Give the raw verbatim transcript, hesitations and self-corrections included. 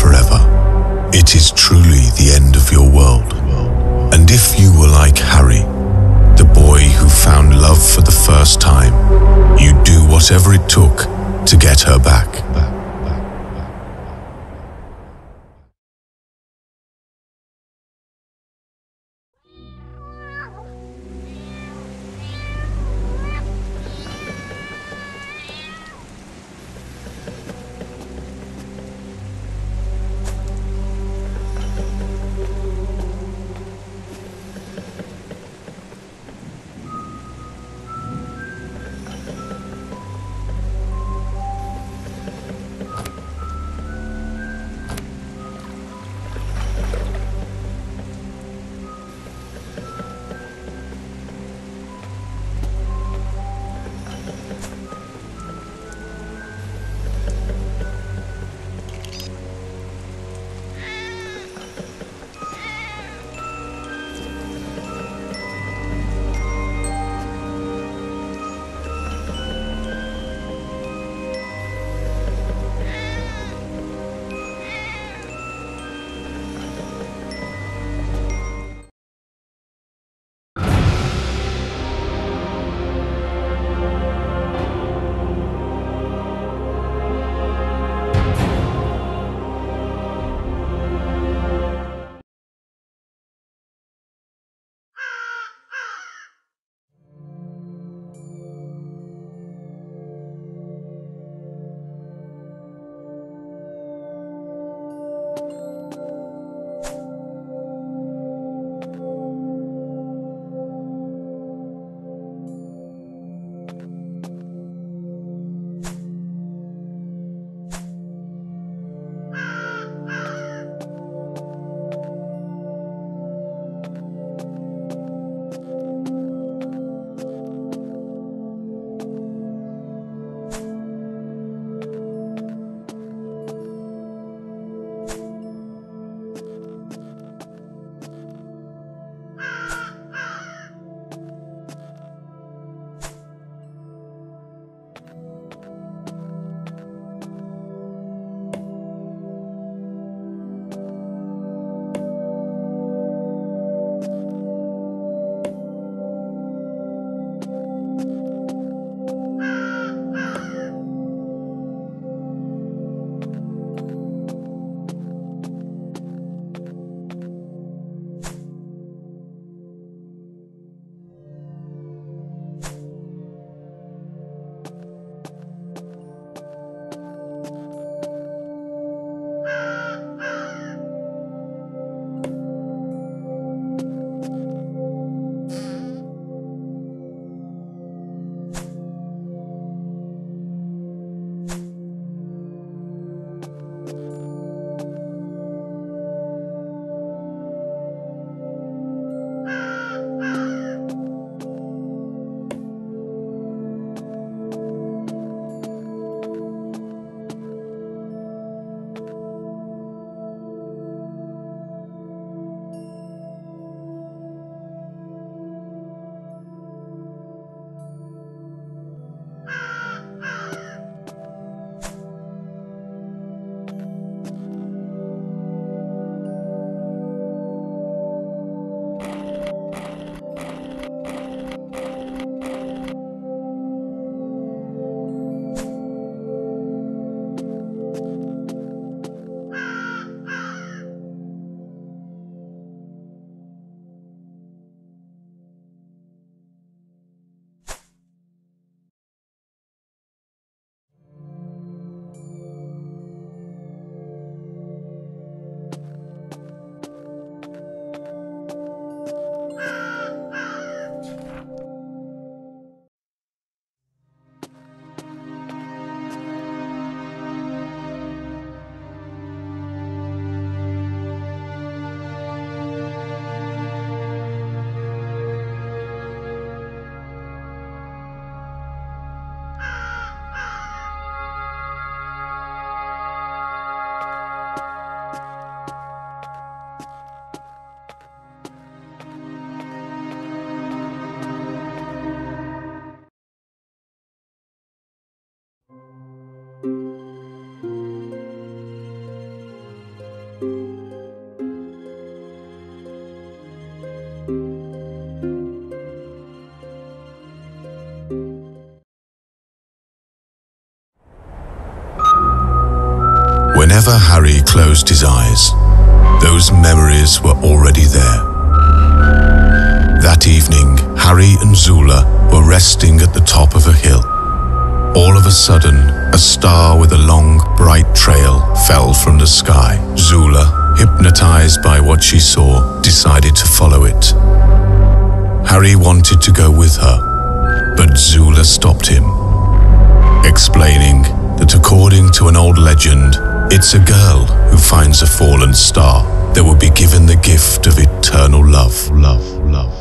forever. It is truly the end of your world. And if you were like Harry, the boy who found love for the first time, you'd do whatever it took to get her back. Whenever Harry closed his eyes, those memories were already there. That evening, Harry and Zula were resting at the top of a hill. All of a sudden, a star with a long, bright trail fell from the sky. Zula, hypnotized by what she saw, decided to follow it. Harry wanted to go with her, but Zula stopped him, explaining that according to an old legend, it's a girl who finds a fallen star that will be given the gift of eternal love. Love, love.